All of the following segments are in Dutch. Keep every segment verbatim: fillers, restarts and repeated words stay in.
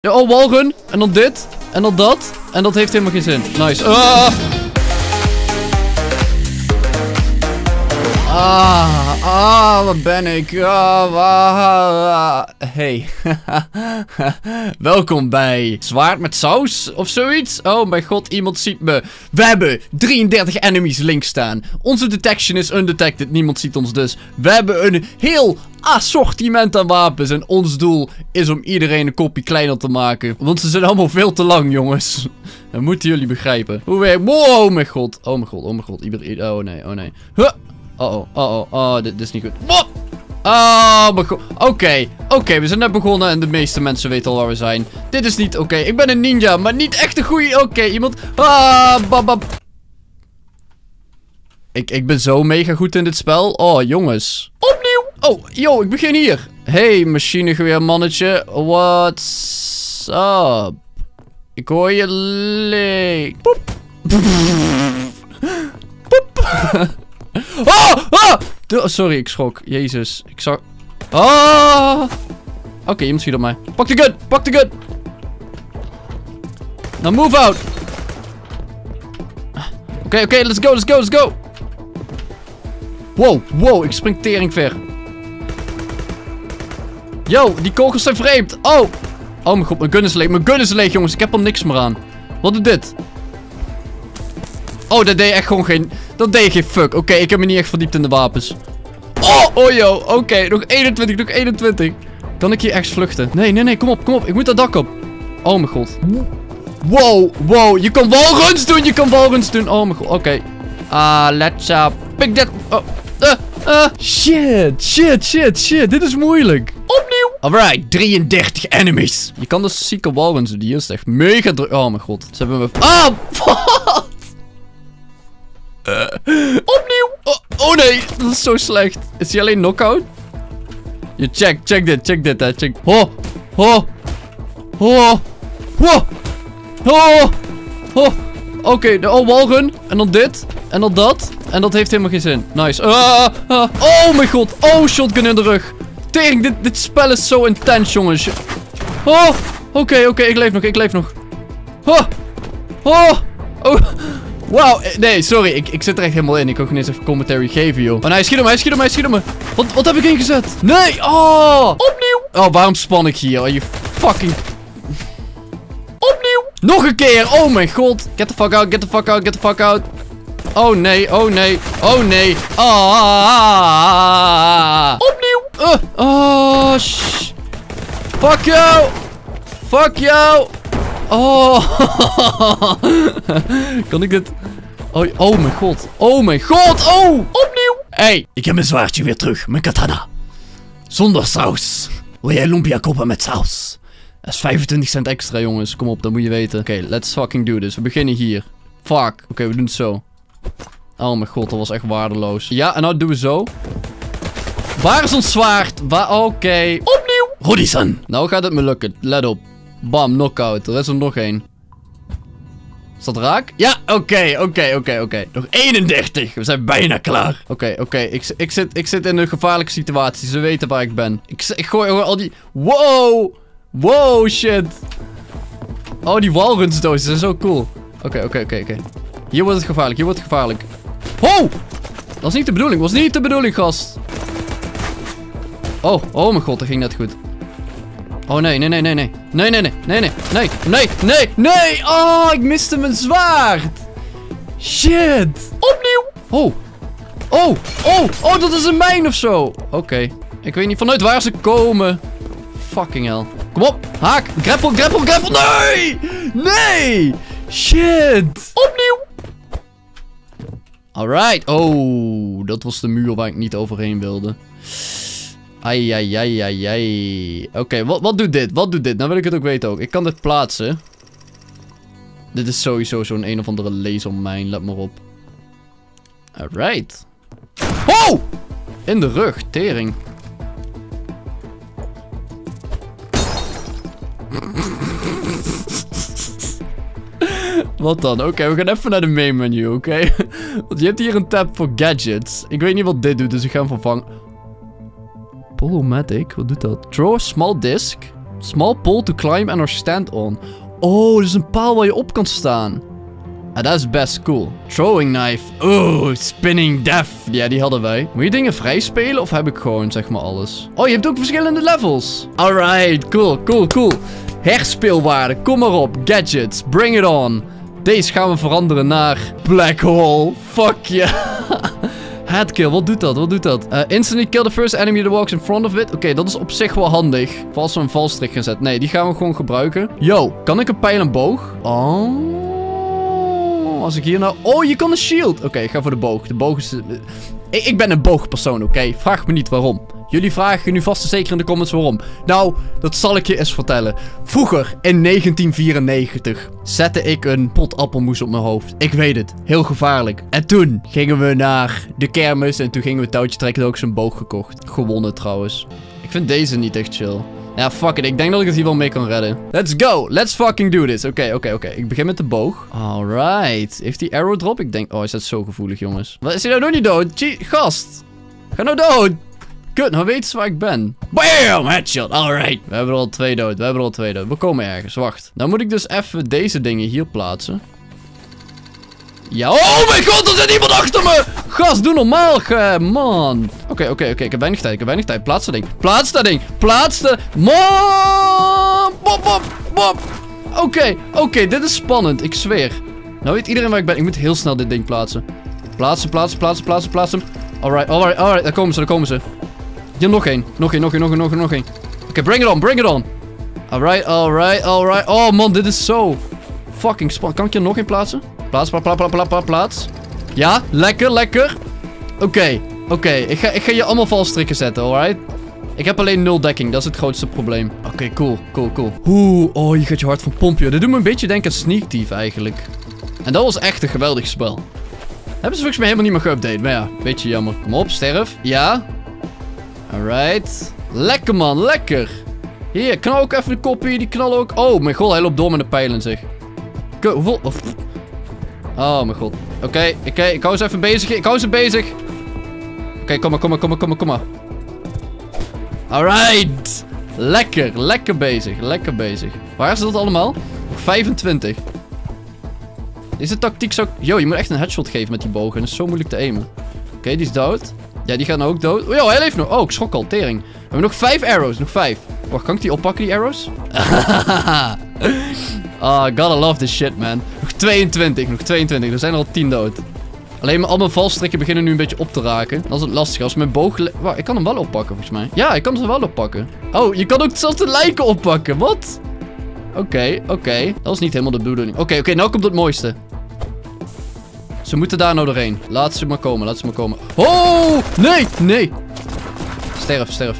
Ja, oh, walgen. En dan dit. En dan dat. En dat heeft helemaal geen zin. Nice. Ah. Ah, ah, wat ben ik? Ah, ah, ah. Hey. Welkom bij Zwaard met Saus of zoiets. Oh mijn god, iemand ziet me. We hebben drieëndertig enemies links staan. Onze detection is undetected. Niemand ziet ons dus. We hebben een heel assortiment aan wapens. En ons doel is om iedereen een kopje kleiner te maken. Want ze zijn allemaal veel te lang, jongens. Dat moeten jullie begrijpen. Hoe werkt... Wow, oh mijn god. Oh mijn god, oh mijn god. Ieder... Oh nee, oh nee. Huh. Uh-oh, uh-oh, oh, dit, dit is niet goed. Wat? Oh, mijn god. Oké, okay, oké, okay, we zijn net begonnen en de meeste mensen weten al waar we zijn. Dit is niet oké. Okay. Ik ben een ninja, maar niet echt een goeie. Oké, okay, iemand... Ah, babab. Ik, ik ben zo mega goed in dit spel. Oh, jongens. Opnieuw. Oh, yo, ik begin hier. Hey, machinegeweer mannetje. What's up? Ik hoor je leek. Poep. Poep. Ah! Ah! De, oh, sorry, ik schrok. Jezus, ik zag... Ah! Oké, okay, iemand schiet op mij. Pak de gun! Pak de gun! Nou, move out! Oké, okay, oké, okay, let's go, let's go, let's go! Wow, wow, ik spring tering ver. Yo, die kogels zijn vreemd! Oh! Oh mijn god, mijn gun is leeg, mijn gun is leeg, jongens. Ik heb er niks meer aan. Wat doet dit? Oh, dat deed echt gewoon geen... Dat deed geen fuck. Oké, okay, ik heb me niet echt verdiept in de wapens. Oh, oh yo. Oké, okay, nog eenentwintig, nog eenentwintig. Kan ik hier echt vluchten? Nee, nee, nee. Kom op, kom op. Ik moet dat dak op. Oh mijn god. Wow, wow. Je kan walruns doen. Je kan walruns doen. Oh mijn god. Oké. Okay. Ah, uh, let's uh, pick that... Oh. Uh, uh. Shit, shit, shit, shit. Dit is moeilijk. Opnieuw. Alright, drieëndertig enemies. Je kan dus zieke walruns doen. Die is echt mega druk. Oh mijn god. Ze hebben me... Ah, fuck. Uh. Opnieuw. Oh, oh nee, dat is zo slecht. Is hij alleen knock-out? Je check, check dit, check dit, hè, check. Ho, ho, ho, ho, ho, ho. Oké, okay, de oh, walrun. En dan dit, en dan dat. En dat heeft helemaal geen zin. Nice. Uh, uh. Oh mijn god, oh, shotgun in de rug. Tering, dit, dit spel is zo intens, jongens. Oh, oké, okay, oké, okay, ik leef nog, ik leef nog. Oh, oh, oh. Wauw, nee, sorry, ik, ik zit er echt helemaal in. Ik kan geen eens even commentary geven, joh. Oh nee, schiet op me, schiet op me, schiet op me. Wat, wat heb ik ingezet? Nee, oh, opnieuw. Oh, waarom span ik hier? Oh, je fucking... Opnieuw. Nog een keer, oh mijn god. Get the fuck out, get the fuck out, get the fuck out. Oh nee, oh nee, oh nee. Ah. Opnieuw. Uh, oh, shh. Fuck jou. Fuck jou. Oh, kan ik dit? Oh, oh mijn god. Oh mijn god. Oh, opnieuw. Hey, ik heb mijn zwaardje weer terug. Mijn katana. Zonder saus. Wil jij lumpia kopen met saus? Dat is vijfentwintig cent extra, jongens. Kom op, dat moet je weten. Oké, okay, let's fucking do this. We beginnen hier. Fuck. Oké, okay, we doen het zo. Oh mijn god, dat was echt waardeloos. Ja, en nou doen we zo. Waar is ons zwaard? Oké. Okay. Opnieuw. Rodison. Nou gaat het me lukken. Let op. Bam, knockout. Er is er nog één. Is dat raak? Ja, oké, okay, oké, okay, oké, okay, oké. Okay. Nog eenendertig. We zijn bijna klaar. Oké, okay, oké. Okay. Ik, ik, zit, ik zit in een gevaarlijke situatie. Ze weten waar ik ben. Ik, ik gooi al die... Wow. Wow, shit. Oh, die walrunsdozen zijn zo cool. Oké, okay, oké, okay, oké, okay, oké. Okay. Hier wordt het gevaarlijk, hier wordt het gevaarlijk. Ho! Dat was niet de bedoeling. Dat was niet de bedoeling, gast. Oh, oh mijn god. Dat ging net goed. Oh nee, nee, nee, nee, nee. Nee, nee, nee, nee, nee, nee, nee, nee, nee. Oh, ik miste mijn zwaard. Shit. Opnieuw. Oh. Oh, oh, oh, dat is een mijn of zo. Oké. Okay. Ik weet niet vanuit waar ze komen. Fucking hell. Kom op, haak. Grapple, grapple, grapple. Nee. Nee. Shit. Opnieuw. Alright. Oh, dat was de muur waar ik niet overheen wilde. Ai, ai, ai, ai, ai. Oké, okay, wat, wat doet dit? Wat doet dit? Nou wil ik het ook weten ook. Ik kan dit plaatsen. Dit is sowieso zo'n een of andere lasermijn. Let maar op. Alright. Oh! In de rug. Tering. Wat dan? Oké, okay, we gaan even naar de main menu, oké? Okay? Want je hebt hier een tab voor gadgets. Ik weet niet wat dit doet, dus ik ga hem vervangen. Polomatic, wat doet dat? Draw small disc. Small pole to climb and or stand on. Oh, dus een paal waar je op kan staan. Ah, dat is best cool. Throwing knife. Oh, spinning death. Ja, die hadden wij. Moet je dingen vrij spelen of heb ik gewoon, zeg maar, alles? Oh, je hebt ook verschillende levels. Alright, cool, cool, cool. Herspeelwaarde, kom maar op. Gadgets, bring it on. Deze gaan we veranderen naar... Black hole. Fuck yeah. Headkill, wat doet dat? Wat doet dat? Uh, instantly kill the first enemy that walks in front of it. Oké, okay, dat is op zich wel handig. Of als we een valstrik gaan zetten. Nee, die gaan we gewoon gebruiken. Yo, kan ik een pijl en boog? Oh... Als ik hier nou... Oh, je kan een shield. Oké, okay, ik ga voor de boog. De boog is... Ik, ik ben een boogpersoon, oké? Okay? Vraag me niet waarom. Jullie vragen nu vast en zeker in de comments waarom. Nou, dat zal ik je eens vertellen. Vroeger, in negentien vierennegentig, zette ik een pot appelmoes op mijn hoofd. Ik weet het, heel gevaarlijk. En toen gingen we naar de kermis en toen gingen we touwtje trekken en ook zo'n boog gekocht. Gewonnen trouwens. Ik vind deze niet echt chill. Ja, fuck it. Ik denk dat ik het hier wel mee kan redden. Let's go. Let's fucking do this. Oké, okay, oké, okay, oké. Okay. Ik begin met de boog. Alright. Heeft die arrow drop? Ik denk... Oh, is dat zo gevoelig, jongens. Wat is hij nou nog niet dood? Gee, gast. Ga nou dood. Kut, nou weten ze waar ik ben. Bam! Headshot. Alright. We hebben er al twee dood. We hebben er al twee dood. We komen ergens. Wacht. Nou moet ik dus even deze dingen hier plaatsen. Ja. Oh mijn god, er zit iemand achter me. Gast, doe normaal, man. Oké, okay, oké, okay, oké. Okay. Ik heb weinig tijd. Ik heb weinig tijd. Plaats dat ding. Plaats dat ding. Plaats de... Man. Pop, pop, pop. Oké, okay, oké. Okay. Dit is spannend. Ik zweer. Nou weet iedereen waar ik ben. Ik moet heel snel dit ding plaatsen. Plaatsen, plaatsen, plaatsen, plaatsen, plaatsen. Alright, alright, alright. Daar komen ze, daar komen ze. Hier nog één. Nog één, nog één, nog één, nog één, nog één. Oké, okay, bring it on, bring it on. Alright, alright, alright. Oh man, dit is zo fucking spannend. Kan ik hier nog één plaatsen? Plaats, plaats, plaats, plaats, plaats, plaats. Ja, lekker, lekker. Oké, okay, oké. Okay. Ik, ga, ik ga je allemaal valstrikken zetten, alright? Ik heb alleen nul dekking, dat is het grootste probleem. Oké, okay, cool, cool, cool. Oeh, oh, je gaat je hart van pompen, joh. Dit doet me een beetje denken aan Sneak Thief, eigenlijk. En dat was echt een geweldig spel. Hebben ze volgens mij helemaal niet meer geüpdate, maar ja, beetje jammer. Kom op, sterf. Ja. Alright. Lekker, man, lekker. Hier, knal ook even de koppie, die knal ook. Oh, mijn god, hij loopt door met de pijlen, zeg. Kut, hoeveel... Oh, oh mijn god. Oké, okay, oké, okay, ik hou ze even bezig. Ik hou ze bezig. Oké, okay, kom maar, kom maar, kom maar, kom maar, kom maar. Alright. Lekker, lekker bezig, lekker bezig. Waar is dat allemaal? vijfentwintig. Deze tactiek zou... Yo, je moet echt een headshot geven met die bogen. Dat is zo moeilijk te aimen. Oké, okay, die is dood. Ja, die gaat nou ook dood. Oh, yo, hij leeft nog. Oh, ik schrok al, tering. We hebben nog vijf arrows, nog vijf. Wacht, kan ik die oppakken, die arrows? Ah, oh, gotta love this shit, man. Nog tweeëntwintig, nog tweeëntwintig. Er zijn er al tien dood. Alleen al mijn valstrikken beginnen nu een beetje op te raken. Dat is het lastig. Als mijn boog... Wacht, ik kan hem wel oppakken, volgens mij. Ja, ik kan ze wel oppakken. Oh, je kan ook zelfs de lijken oppakken. Wat? Oké, okay, oké. Okay. Dat was niet helemaal de bedoeling. Oké, okay, oké, okay, nou komt het mooiste. Ze moeten daar nou doorheen. Laat ze maar komen, laat ze maar komen. Oh, nee, nee. Sterf, sterf.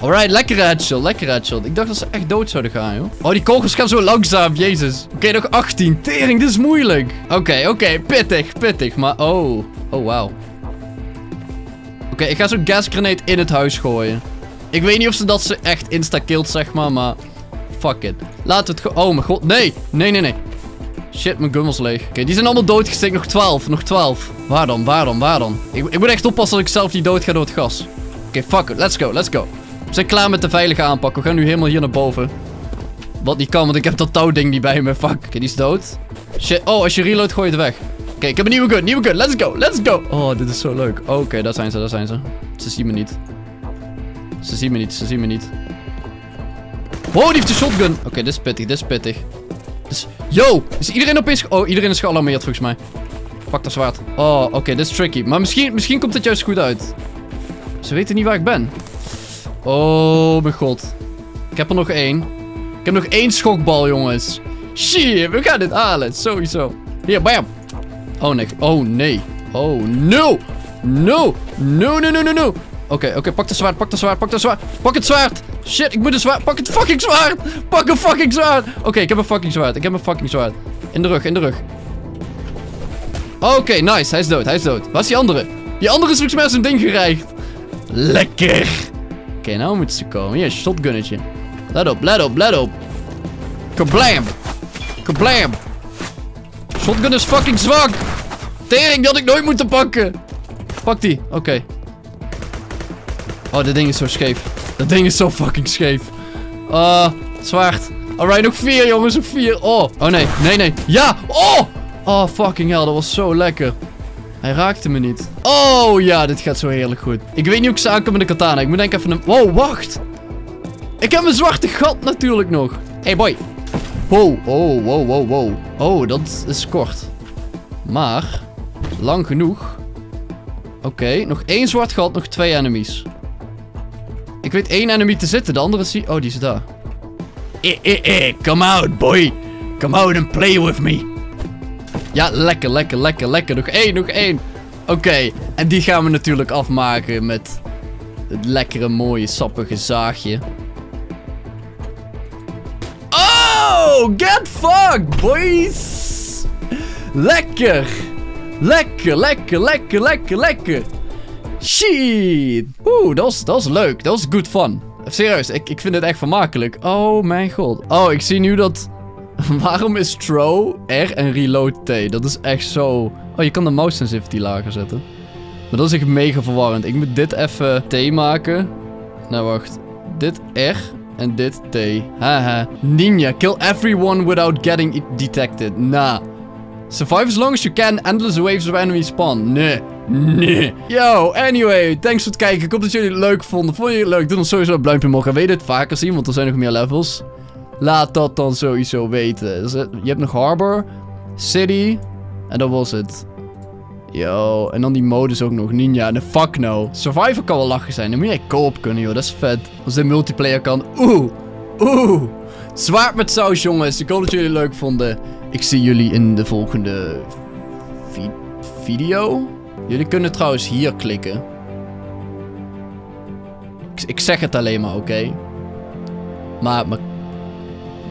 Alright, lekkere headshot, lekkere headshot. Ik dacht dat ze echt dood zouden gaan, joh. Oh, die kogels gaan zo langzaam, jezus. Oké, okay, nog achttien. Tering, dit is moeilijk. Oké, okay, oké, okay, pittig, pittig. Maar, oh. Oh, wauw. Oké, okay, ik ga zo'n gasgrenade in het huis gooien. Ik weet niet of ze dat ze echt insta-killt, zeg maar, maar... Fuck it. Laten we het gewoon... Oh, mijn god. Nee, nee, nee, nee. Shit, mijn gun was leeg. Oké, okay, die zijn allemaal doodgestikt. Nog twaalf, nog twaalf. Waar dan, waar dan, waar dan? Ik, ik moet echt oppassen dat ik zelf niet dood ga door het gas. Oké, okay, fuck it. Let's go, let's go. We zijn klaar met de veilige aanpak. We gaan nu helemaal hier naar boven. Wat niet kan, want ik heb dat touwding niet bij me. Fuck. Oké, okay, die is dood. Shit. Oh, als je reload, gooi je het weg. Oké, okay, ik heb een nieuwe gun. Nieuwe gun. Let's go. Let's go. Oh, dit is zo leuk. Oké, okay, daar zijn ze. Daar zijn ze. Ze zien me niet. Ze zien me niet. Ze zien me niet. Wow, die heeft de shotgun. Oké, okay, dit is pittig. Dit is pittig. Dus... Yo. Is iedereen opeens... Oh, iedereen is gealarmeerd volgens mij. Pak dat zwaard. Oh, oké. Okay, dit is tricky. Maar misschien, misschien komt het juist goed uit. Ze weten niet waar ik ben. Oh, mijn god. Ik heb er nog één. Ik heb nog één schokbal, jongens. Shit, we gaan dit halen. Sowieso. Hier, bam. Oh, nee. Oh, nee. Oh, no. No. No, no, no, no, no. Oké, okay, oké. Okay. Pak de zwaard, pak de zwaard, pak de zwaard. Pak het zwaard. Shit, ik moet een zwaard. Pak het fucking zwaard. Pak een fucking zwaard. Oké, okay, ik heb een fucking zwaard. Ik heb een fucking zwaard. In de rug, in de rug. Oké, okay, nice. Hij is dood, hij is dood. Waar is die andere? Die andere is volgens mij zijn ding gereikt. Lekker. Oké, okay, nou moeten ze komen. Hier, shotgunnetje. Let op, let op, let op. Kablam. Kablam. Shotgun is fucking zwak. Tering, die had ik nooit moeten pakken. Pak die. Oké. Okay. Oh, dit ding is zo scheef. Dat ding is zo fucking scheef. Oké, Oh, zwaard. Alright, nog vier jongens, nog vier. Oh, oh nee, nee, nee. Ja, oh! Oh, fucking hell, dat was zo lekker. Hij raakte me niet. Oh ja, dit gaat zo heerlijk goed. Ik weet niet hoe ik ze aankom met de katana. Ik moet denk ik even een... Wow, wacht. Ik heb een zwarte gat natuurlijk nog. Hey boy. Wow, oh, wow, wow, wow. Oh, dat is kort. Maar, lang genoeg. Oké, okay, nog één zwart gat, nog twee enemies. Ik weet één enemy te zitten, de andere is... Oh, die is daar. Eh, eh, eh, come out boy. Come out and play with me. Ja, lekker, lekker, lekker, lekker. Nog één, nog één. Oké, okay. En die gaan we natuurlijk afmaken met het lekkere, mooie, sappige zaagje. Oh, get fucked, boys. Lekker. Lekker, lekker, lekker, lekker, lekker. Shit. Oeh, dat was leuk. Dat was good fun. Serieus, ik, ik vind het echt vermakelijk. Oh, mijn god. Oh, ik zie nu dat... Waarom is throw R en reload T? Dat is echt zo... Oh, je kan de mouse sensitivity lager zetten. Maar dat is echt mega verwarrend. Ik moet dit even T maken. Nou, wacht. Dit R en dit T. Haha. Ninja, kill everyone without getting detected. Nah. Survive as long as you can. Endless waves of enemies spawn. Nee. Nee. Yo, anyway. Thanks voor het kijken. Ik hoop dat jullie het leuk vonden. Vond je het leuk? Doe ons sowieso een duimpje omhoog. En weet het vaker zien, want er zijn nog meer levels. Laat dat dan sowieso weten. Dus je hebt nog Harbor, City, en dat was het. Yo, en dan die modus ook nog. Ninja, de fuck no. Survivor kan wel lachen zijn. Dan moet jij co-op kunnen, joh. Dat is vet. Als dit multiplayer kan. Oeh, oeh. Zwaard met saus, jongens. Ik hoop dat jullie het leuk vonden. Ik zie jullie in de volgende vi- video. Jullie kunnen trouwens hier klikken. Ik, ik zeg het alleen maar, oké? Okay? Maar... maar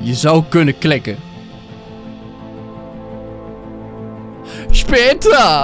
je zou kunnen klikken. Später!